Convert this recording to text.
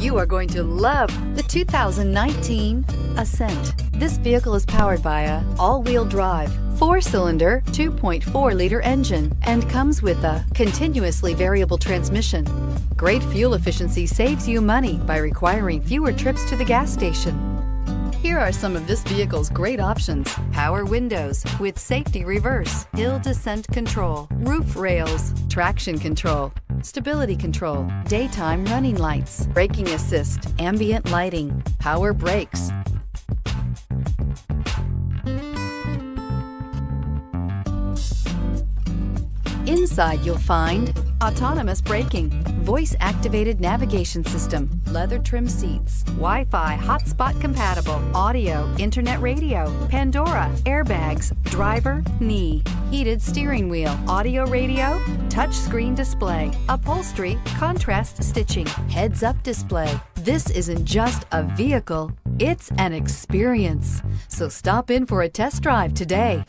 You are going to love the 2019 Ascent. This vehicle is powered by an all-wheel drive, 4-cylinder, 2.4-liter engine, and comes with a continuously variable transmission. Great fuel efficiency saves you money by requiring fewer trips to the gas station. Here are some of this vehicle's great options: power windows with safety reverse, hill descent control, roof rails, traction control, stability control, daytime running lights, braking assist, ambient lighting, power brakes. Inside you'll find autonomous braking, voice-activated navigation system, leather trim seats, Wi-Fi hotspot compatible, audio, internet radio, Pandora, airbags, driver, knee, heated steering wheel, audio radio, touchscreen display, upholstery, contrast stitching, heads-up display. This isn't just a vehicle, it's an experience. So stop in for a test drive today.